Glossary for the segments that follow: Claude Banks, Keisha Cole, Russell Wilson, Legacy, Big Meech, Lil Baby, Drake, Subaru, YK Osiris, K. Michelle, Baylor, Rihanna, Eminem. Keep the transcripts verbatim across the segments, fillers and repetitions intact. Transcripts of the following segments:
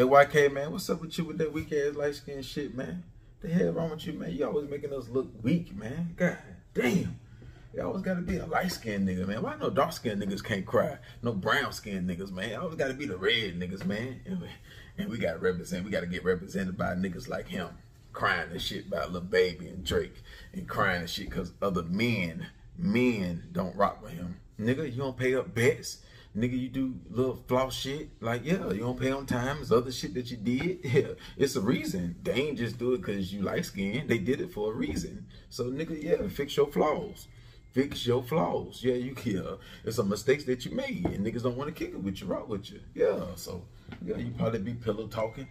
Hey, Y K, man, what's up with you with that weak-ass light-skinned shit, man? The hell wrong with you, man? You always making us look weak, man. God damn. You always got to be a light-skinned nigga, man. Why no dark-skinned niggas can't cry? No brown-skinned niggas, man. I always got to be the red niggas, man. And we, and we got to represent. We got to get represented by niggas like him. Crying and shit about Lil Baby and Drake. And crying and shit because other men, men don't rock with him. Nigga, you don't pay up bets. Nigga, you do little flaw shit. Like, yeah, you don't pay on time. It's other shit that you did. Yeah, it's a reason. They ain't just do it because you light skin. They did it for a reason. So, nigga, yeah, fix your flaws. Fix your flaws. Yeah, you can. Yeah. It's some mistakes that you made. And niggas don't want to kick it with you, rock with you. Yeah, so, yeah, you probably be pillow talking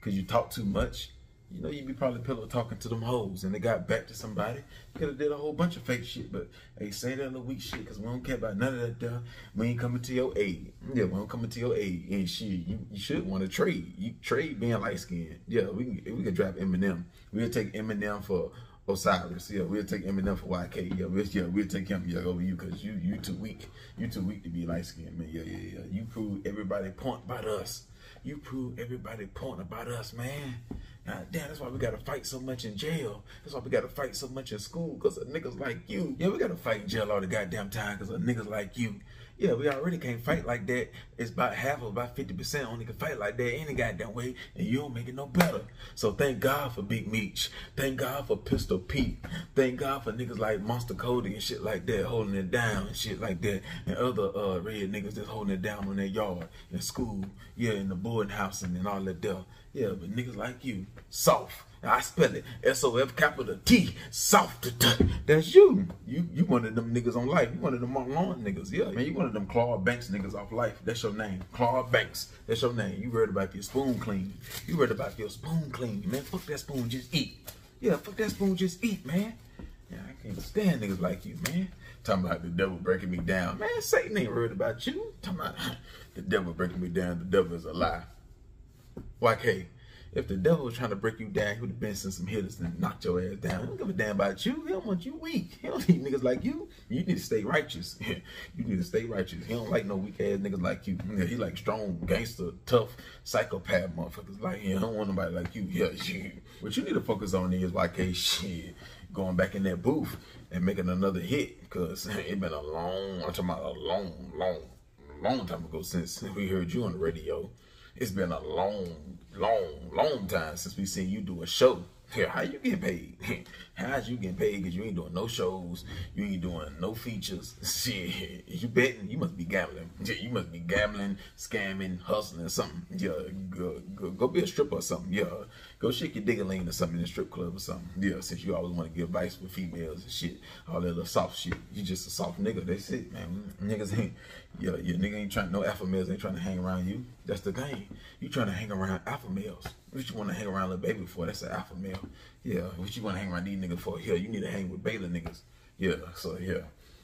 because you talk too much. You know, you be probably pillow talking to them hoes and they got back to somebody. You could have did a whole bunch of fake shit, but hey, say that little weak shit because we don't care about none of that duh. We ain't coming to your aid. Yeah, we ain't coming to your aid. And shit, you, you should want to trade. You trade being light-skinned. Yeah, we can, we can drop Eminem. We'll take Eminem for Osiris. Yeah, we'll take Eminem for Y K. Yeah, we'll, yeah, we'll take him yeah, over you because you, you too weak. You too weak to be light-skinned, man. Yeah, yeah, yeah. You prove everybody point about us. You prove everybody point about us, man. God damn, that's why we gotta fight so much in jail. That's why we gotta fight so much in school, because of niggas like you. Yeah, we gotta fight in jail all the goddamn time, because of niggas like you. Yeah, we already can't fight like that. It's about half or about fifty percent only can fight like that any goddamn way, and you don't make it no better. So thank God for Big Meech. Thank God for Pistol Pete. Thank God for niggas like Monster Cody and shit like that, holding it down and shit like that, and other uh, red niggas just holding it down on their yard, in school, yeah, in the boarding house and, and all that there. Yeah, but niggas like you, soft. I spell it S O F capital T, soft. That's you. You you one of them niggas on life. You one of them on lawn niggas. Yeah, man, you one of them Claude Banks niggas off life. That's your name, Claude Banks. That's your name. You worried about your spoon clean. You worried about your spoon clean, man. Fuck that spoon, just eat. Yeah, fuck that spoon, just eat, man. Yeah, I can't stand niggas like you, man. Talking about the devil breaking me down. Man, Satan ain't worried about you. Talking about the devil breaking me down. The devil is a lie. Y K, if the devil was trying to break you down, he would have been sent some hitters and knocked your ass down. He don't give a damn about you. He don't want you weak. He don't need niggas like you. You need to stay righteous. You need to stay righteous. He don't like no weak ass niggas like you. He like strong, gangster, tough, psychopath motherfuckers like him. He don't want nobody like you. Yeah, shit. What you need to focus on is Y K shit. Going back in that booth and making another hit, because it been a long, I'm talking about a long, long, long time ago since we heard you on the radio. It's been a long, long, long time since we seen you do a show. How you getting paid? How's you getting paid? Because you ain't doing no shows. You ain't doing no features. Shit. You betting? You must be gambling. You must be gambling, scamming, hustling, something. Yeah, go, go, go be a stripper or something. Yeah, go shake your digger lane or something in a strip club or something. Yeah, since you always want to give advice with females and shit. All that little soft shit. You just a soft nigga. That's it, man. Niggas ain't, yeah, your nigga ain't trying, no alpha males ain't trying to hang around you. That's the thing. You trying to hang around alpha males. What you want to hang around Lil Baby for? That's an alpha male. Yeah, what you want to hang around these niggas for? Yeah, you need to hang with Baylor niggas. Yeah, so yeah.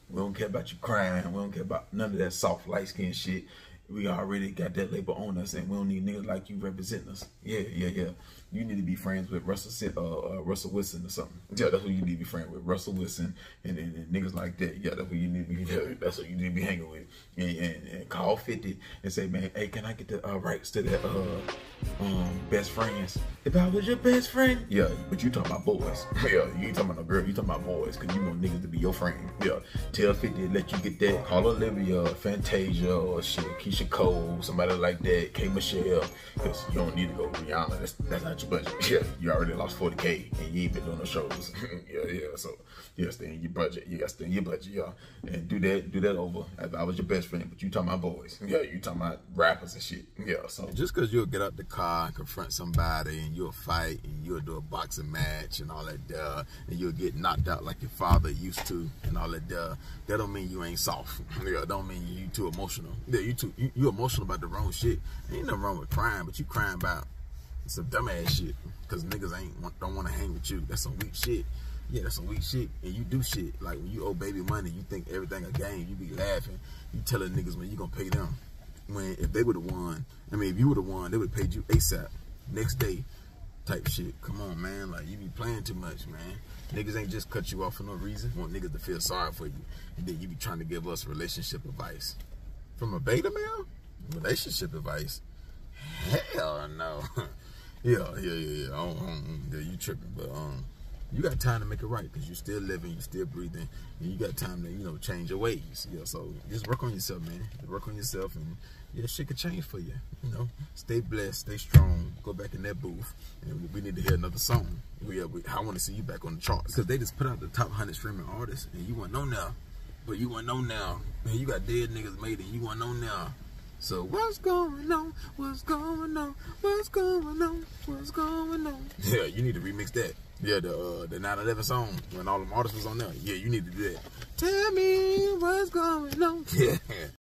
We don't care about you crying. We don't care about none of that soft, light-skinned shit. We already got that label on us, and we don't need niggas like you representing us. Yeah, yeah, yeah. You need to be friends with Russell uh, uh, Russell Wilson or something. Yeah, that's who you need to be friends with. Russell Wilson and, and, and niggas like that. Yeah, that's who you need to be, yeah, that's what you need to be hanging with. And, and, and call fifty and say, man, hey, can I get the uh, rights to that uh, um, best friends? If I was your best friend. Yeah, but you talking about boys. Yeah, you ain't talking about no girl. You talking about boys because you want niggas to be your friend. Yeah, tell fifty, let you get that. Call Olivia, Fantasia, or shit, Keisha Cole, somebody like that, K. Michelle, because you don't need to go Rihanna. That's, that's not your budget. Yeah, you already lost forty K and you ain't been doing no shows. Yeah, yeah, so yeah, stay in your budget. You gotta stay in your budget, y'all. Yeah. And do that, do that over. I, I was your best friend, but you talking about boys. Yeah, you talking about rappers and shit. Yeah, so just because you'll get out the car and confront somebody and you'll fight and you'll do a boxing match and all that duh, and you'll get knocked out like your father used to and all that duh, that don't mean you ain't soft. Yeah, don't mean you too emotional. Yeah, you too you, you emotional about the wrong shit. Ain't nothing wrong with crying, but you crying about some dumbass shit, because niggas ain't want, don't want to hang with you. That's some weak shit. Yeah, that's some weak shit. And you do shit. Like, when you owe Baby money, you think everything a game. You be laughing. You telling niggas when you going to pay them. When, if they would have won, I mean, if you would have won, they would have paid you ASAP. Next day type shit. Come on, man. Like, you be playing too much, man. Niggas ain't just cut you off for no reason. Want niggas to feel sorry for you. And then you be trying to give us relationship advice. From a beta male? Relationship advice? Hell no. Yeah, yeah, yeah, yeah. I don't, I don't, yeah, you tripping, but um, you got time to make it right because you still living, you still breathing, and you got time to, you know, change your ways. Yeah, so just work on yourself, man. Work on yourself, and yeah, shit could change for you. You know, stay blessed, stay strong. Go back in that booth, and we need to hear another song. We, we I want to see you back on the charts because they just put out the top one hundred streaming artists, and you want to know now, but you want to know now, man. You got dead niggas made it. You want to know now. So what's going on? What's going on? What's going on? What's going on? Yeah, you need to remix that. Yeah, the uh, the nine eleven song when all them artists was on there. Yeah, you need to do that. Tell me what's going on. Yeah.